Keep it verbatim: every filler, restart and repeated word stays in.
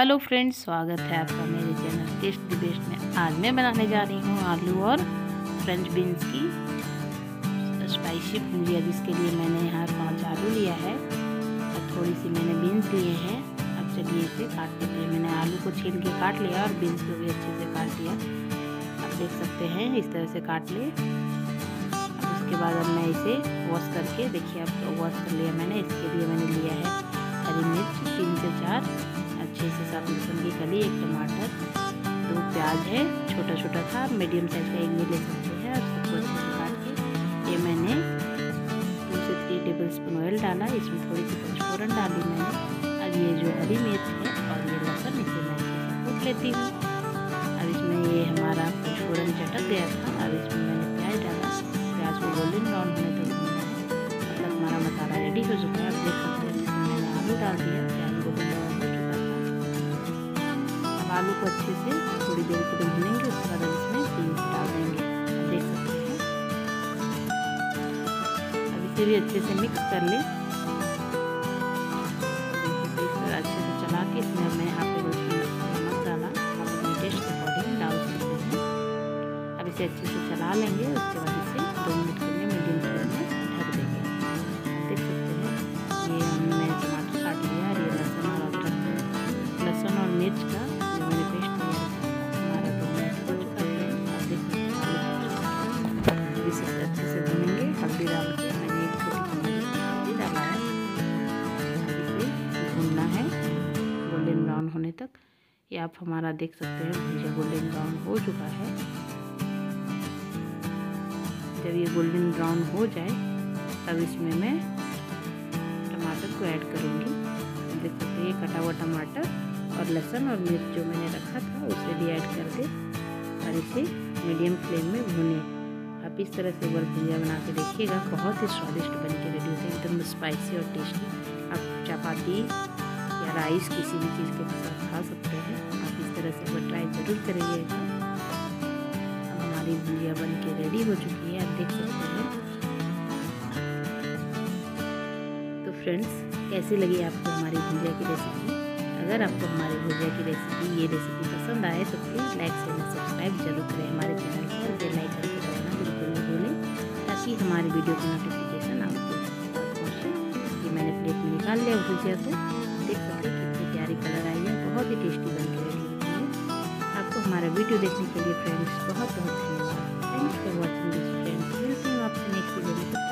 Hello friends, स्वागत है आपका मेरे चैनल टेस्ट द बेस्ट में। आज मैं बनाने जा रही हूँ आलू और फ्रेंच बीन्स की स्पाइसी भुजिया, जिसके लिए मैंने यहाँ पाँच आलू लिया है और थोड़ी सी मैंने बीन्स लिए हैं। अब चलिए इसे काट लेते हैं। मैंने आलू को छील के काट लिया और बीन्स को भी अच्छे से काट लिया। आप देख सकते हैं इस तरह से काट लिए। अब उसके बाद अब मैं इसे वॉश करके, देखिए अब वॉश कर लिया मैंने। इसके लिए मैंने लिया है हरी मिर्च तीन से चार, अच्छे से साफ लहसुन की कली, एक टमाटर, दो प्याज है छोटा छोटा था, मीडियम साइज का एक भी ले सकते हैं। और सबको अच्छे से काट के ये मैंने टू से थ्री टेबल स्पून ऑयल डाला। इसमें थोड़ी सी पंचफोरन डाली मैंने। अब ये जो हरी मिर्च है और ये लहसुन इसे मैं अच्छे से कूट लेती हूँ। अब इसमें ये हमारा पंचफोरन चटक गया था। अब इसमें मैंने प्याज डाला। प्याज को गोल्डन ब्राउन होने तक मतलब हमारा मसाला रेडी हो चुका है। अब देख सकते हैं मैंने आलू डाल दिया, प्याज को गोल्डन ब्राउन। आलू को अच्छे से थोड़ी देर के लिए भुनेंगे, उसके बाद इसमें बीन्स डाल देंगे। देख सकते हैं। अब इसे भी अच्छे से मिक्स कर लें। अच्छे से चला के इसमें मैं हाफ टेबल स्पून नमक डाला। आप अपने टेस्ट के अकॉर्डिंग डाल सकते हैं। अब इसे अच्छे से चला लेंगे। उसके बाद इसे दो मिनट के लिए मीडियम फ्लेम में ढक देंगे। देख सकते हैं ये हमने टमाटर काट लिया और ये लहसुन और अदरक, लहसुन और मिर्च का हल्दी डाल के मैंने एक छोटी हल्दी डाला है। इसे भूनना है गोल्डन ब्राउन होने तक। ये आप हमारा देख सकते हैं भुजिया गोल्डन ब्राउन हो चुका है। जब ये गोल्डन ब्राउन हो जाए तब इसमें मैं टमाटर को ऐड करूँगी। देख सकते हैं ये कटा हुआ टमाटर और लहसुन और मिर्च जो मैंने रखा था उसे भी ऐड कर दे और इसे मीडियम फ्लेम में भूने। आप इस तरह से एक बार भुजिया बना के देखिएगा, बहुत ही स्वादिष्ट बन के रेडी होते हैं, एकदम स्पाइसी और टेस्टी। आप चपाती या राइस किसी भी चीज़ के साथ खा सकते हैं। आप इस तरह से एक बार ट्राई ज़रूर करिएगा। अब हमारी भुजिया बन के रेडी हो चुकी है, आप देख सकते हैं। तो फ्रेंड्स, कैसी लगी आपको हमारी भुजिया की रेसिपी? अगर आपको हमारी भुजिया की रेसिपी ये रेसिपी पसंद आए तो प्लीज़ लाइक शेयर सब्सक्राइब जरूर करें हमारे चैनल को और बेल आइकन को दबाना कि हमारे वीडियो की नोटिफिकेशन आपको पहुँचे। ये मैंने प्लेट में निकाल लिया भुजिया को। देख सकते हैं कितनी प्यारी कलर आई है, बहुत ही टेस्टी बनकर रेडी होती है। आपको हमारा वीडियो देखने के लिए फ्रेंड्स बहुत बहुत धन्यवाद। Thanks for watching this friends. मिलती हूँ आपसे नेक्स्ट वीडियो में।